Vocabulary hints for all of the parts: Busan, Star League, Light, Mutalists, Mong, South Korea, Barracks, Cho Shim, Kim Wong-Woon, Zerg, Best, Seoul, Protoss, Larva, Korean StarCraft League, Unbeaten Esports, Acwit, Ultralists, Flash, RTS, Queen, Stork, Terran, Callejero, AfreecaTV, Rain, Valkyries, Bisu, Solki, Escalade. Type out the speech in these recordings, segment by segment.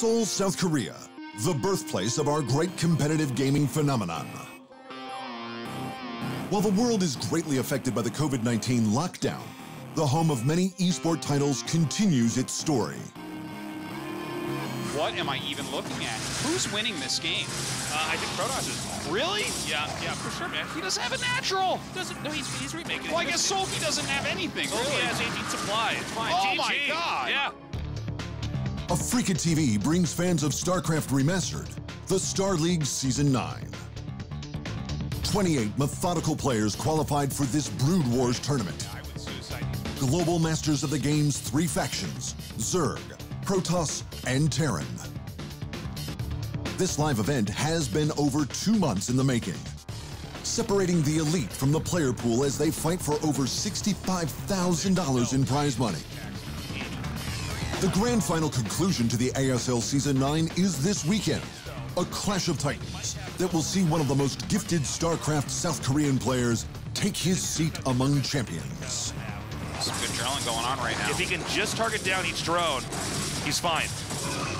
Seoul, South Korea, the birthplace of our great competitive gaming phenomenon. While the world is greatly affected by the COVID-19 lockdown, the home of many esport titles continues its story. What am I even looking at? Who's winning this game? I think Protoss is. Really? Yeah, for sure, man. He doesn't have a natural. No, he's remaking it. Well, I guess Solki doesn't have anything. Solki really has 18 supply. It's fine. Oh, GG. My God. Yeah. AfreecaTV brings fans of StarCraft Remastered, the Star League Season 9. 28 methodical players qualified for this Brood Wars tournament. Global masters of the game's three factions, Zerg, Protoss, and Terran. This live event has been over 2 months in the making, separating the elite from the player pool as they fight for over $65,000 in prize money. The grand final conclusion to the ASL Season 9 is this weekend, a clash of titans that will see one of the most gifted StarCraft South Korean players take his seat among champions. Some good drilling going on right now. If he can just target down each drone, he's fine.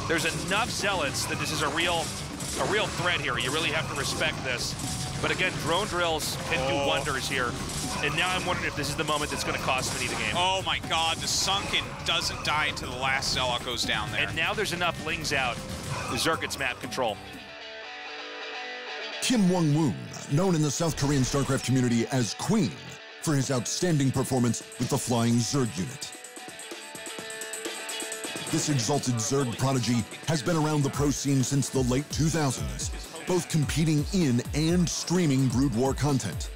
There's enough zealots that this is a real threat here. You really have to respect this. But again, drone drills can do wonders here. And now I'm wondering if this is the moment that's going to cost Vinny the game. Oh my God, the Sunken doesn't die until the last zealot goes down there. And now there's enough Lings out. The Zerg gets map control. Kim Wong-Woon, known in the South Korean StarCraft community as Queen, for his outstanding performance with the flying Zerg unit. This exalted Zerg prodigy has been around the pro scene since the late 2000s, both competing in and streaming Brood War content.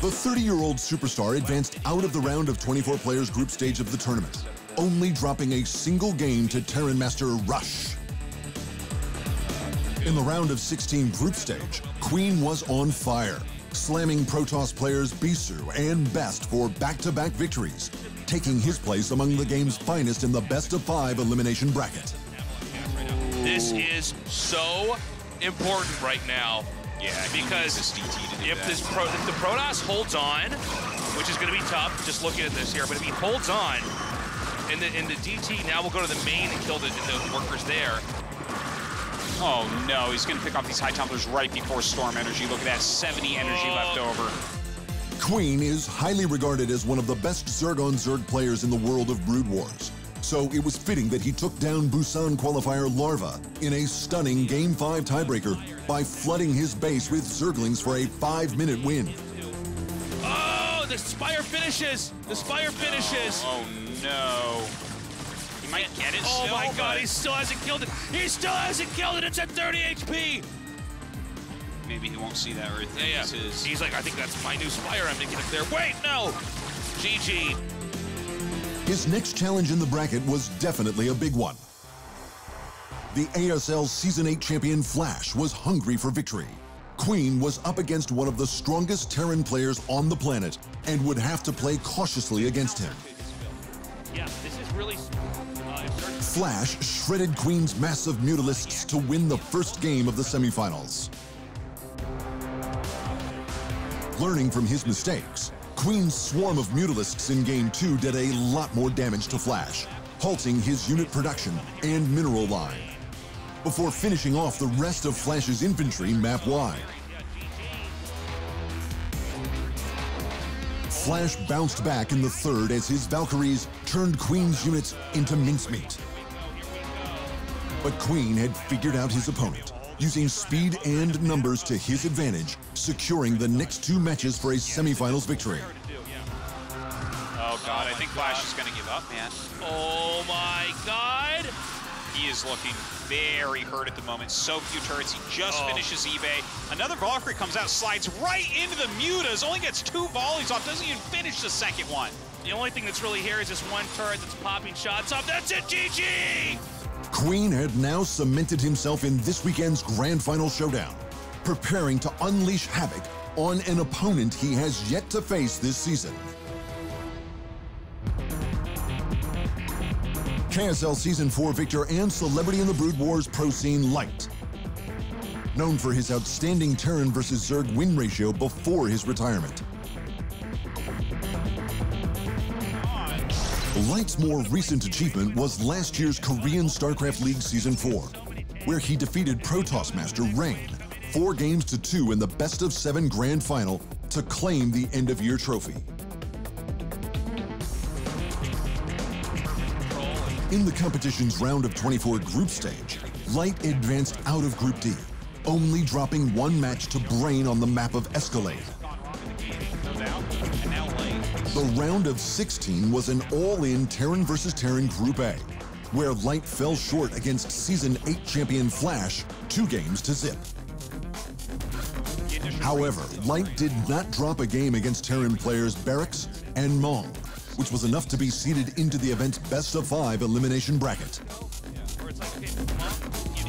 The 30-year-old superstar advanced out of the round of 24 players group stage of the tournament, only dropping a single game to Terran Master Rush. In the round of 16 group stage, Queen was on fire, slamming Protoss players Bisu and Best for back-to-back victories, taking his place among the game's finest in the best-of-5 elimination bracket. This is so important right now. Yeah, because if the Protoss holds on, which is going to be tough, just looking at this here, but if he holds on, and the DT now will go to the main and kill the workers there. Oh no, he's gonna pick off these high tumblers right before storm energy. Look at that, 70 energy left over. Queen is highly regarded as one of the best Zerg-on-Zerg players in the world of Brood Wars. So it was fitting that he took down Busan qualifier Larva in a stunning Game 5 tiebreaker by flooding his base with Zerglings for a 5-minute win. Oh, the Spire finishes! The Spire finishes! Oh no. He might get it still, my God, he still hasn't killed it. He still hasn't killed it. It's at 30 HP. Maybe he won't see that right there. Yeah. He's like, I think that's my new Spire. I'm going to get up there. Wait, no. GG. His next challenge in the bracket was definitely a big one. The ASL Season 8 champion Flash was hungry for victory. Queen was up against one of the strongest Terran players on the planet and would have to play cautiously against him. Yeah, this is really... Flash shredded Queen's massive Mutalists to win the first game of the semifinals. Learning from his mistakes, Queen's swarm of Mutalists in Game 2 did a lot more damage to Flash, halting his unit production and mineral line, before finishing off the rest of Flash's infantry map-wide. Flash bounced back in the third as his Valkyries turned Queen's units into mincemeat. But Queen had figured out his opponent, using speed and numbers to his advantage, securing the next two matches for a semifinals victory. Oh God, I think Flash is gonna give up, man. Oh my God! He is looking very hurt at the moment. So few turrets. He just finishes eBay. Another Valkyrie comes out, slides right into the Mutas, only gets two volleys off, doesn't even finish the second one. The only thing that's really here is this one turret that's popping shots off. That's it, GG! Queen had now cemented himself in this weekend's grand final showdown, preparing to unleash havoc on an opponent he has yet to face this season. KSL Season 4 victor and celebrity in the Brood Wars pro scene, Light. Known for his outstanding Terran versus Zerg win ratio before his retirement. Light's more recent achievement was last year's Korean StarCraft League Season 4, where he defeated Protoss Master Rain 4 games to 2 in the best-of-7 grand final to claim the end-of-year trophy. In the competition's round of 24 group stage, Light advanced out of Group D, only dropping 1 match to Brain on the map of Escalade. The round of 16 was an all-in Terran vs. Terran Group A, where Light fell short against Season 8 champion Flash 2 games to 0. However, Light did not drop a game against Terran players Barracks and Mong, which was enough to be seeded into the event's best-of-5 elimination bracket.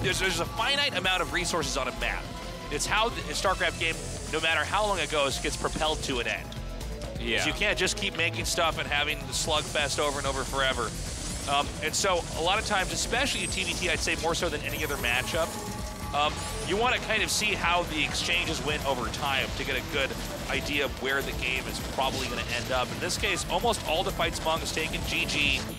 There's a finite amount of resources on a map. It's how the StarCraft game, no matter how long it goes, gets propelled to an end. Yeah. You can't just keep making stuff and having the slugfest over and over forever. And so a lot of times, especially in TVT, I'd say more so than any other matchup, you want to kind of see how the exchanges went over time to get a good idea of where the game is probably going to end up. In this case, almost all the fights Mong has taken. GG.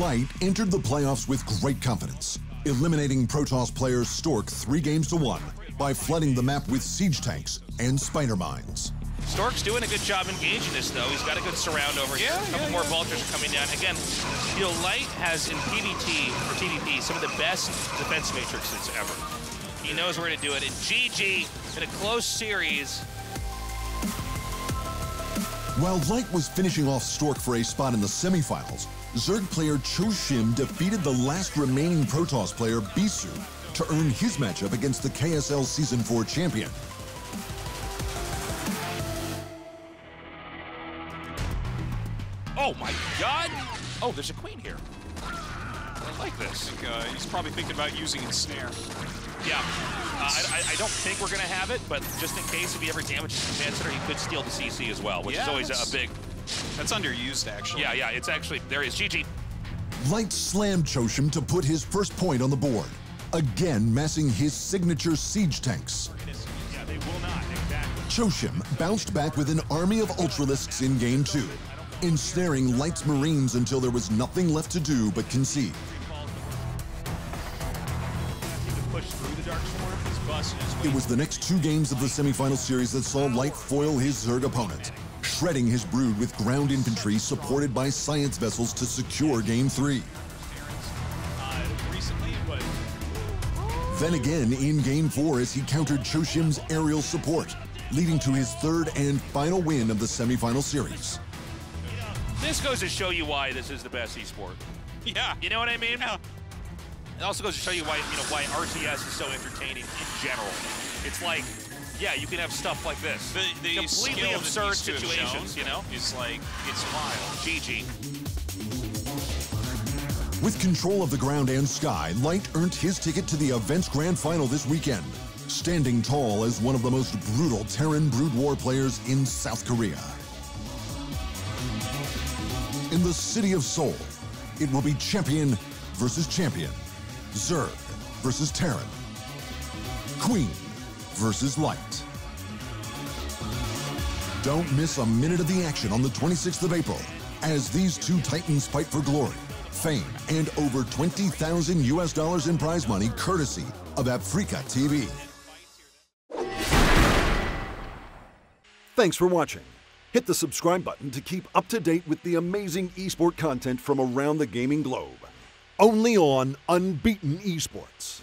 Light entered the playoffs with great confidence, eliminating Protoss player Stork 3 games to 1 by flooding the map with siege tanks and spider mines. Stork's doing a good job engaging this, though. He's got a good surround over here. Yeah, a couple more vultures are coming down. Again, you know, Light has in PvT, or TvP, some of the best defense matrices ever. He knows where to do it. And GG in a close series. While Light was finishing off Stork for a spot in the semifinals, Zerg player Cho Shim defeated the last remaining Protoss player, Bisu, to earn his matchup against the KSL Season 4 champion. Oh my god! Oh, there's a queen here. I like this. I think, he's probably thinking about using his snare. Yeah. I don't think we're going to have it, but just in case, if he ever damages the command center, he could steal the CC as well, which is always a big... That's underused, actually. Yeah, yeah, it's actually... There he is. GG. Light slammed Cho Shim to put his first point on the board, again massing his signature siege tanks. Yeah, they will not. Exactly. Cho Shim bounced back with an army of Ultralists in Game 2, ensnaring Light's Marines until there was nothing left to do but concede. It was the next 2 games of the semifinal series that saw Light foil his Zerg opponent, shredding his brood with ground infantry supported by science vessels to secure Game 3. Then again in Game 4 as he countered Cho Shim's aerial support, leading to his 3rd and final win of the semifinal series. This goes to show you why this is the best esport. Yeah. You know what I mean? Yeah. It also goes to show you why, you know, why RTS is so entertaining in general. It's like, yeah, you can have stuff like this. The completely absurd situations, you know? It's like, it's wild. GG. With control of the ground and sky, Light earned his ticket to the event's grand final this weekend, standing tall as one of the most brutal Terran Brood War players in South Korea. In the city of Seoul, it will be champion versus champion, Zerg versus Terran, Queen versus Light. Don't miss a minute of the action on the 26th of April as these two titans fight for glory, fame, and over $20,000 in prize money courtesy of AfreecaTV. Thanks for watching. Hit the subscribe button to keep up to date with the amazing esports content from around the gaming globe. Only on Unbeaten Esports.